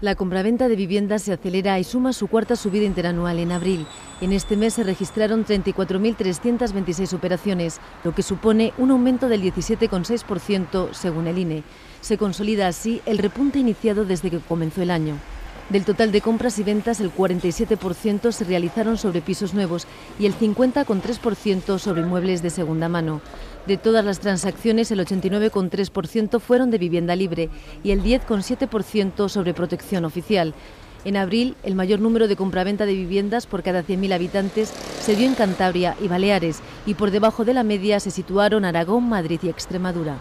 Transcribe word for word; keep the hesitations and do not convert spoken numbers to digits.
La compraventa de viviendas se acelera y suma su cuarta subida interanual en abril. En este mes se registraron treinta y cuatro mil trescientas veintiséis operaciones, lo que supone un aumento del diecisiete coma seis por ciento según el I N E. Se consolida así el repunte iniciado desde que comenzó el año. Del total de compras y ventas, el cuarenta y siete por ciento se realizaron sobre pisos nuevos y el cincuenta coma tres por ciento sobre inmuebles de segunda mano. De todas las transacciones, el ochenta y nueve coma tres por ciento fueron de vivienda libre y el diez coma siete por ciento sobre protección oficial. En abril, el mayor número de compraventa de viviendas por cada cien mil habitantes se dio en Cantabria y Baleares, y por debajo de la media se situaron Aragón, Madrid y Extremadura.